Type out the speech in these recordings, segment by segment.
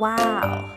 Wow! Wow!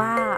Wow.